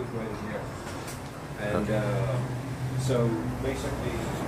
is right in here. And so basically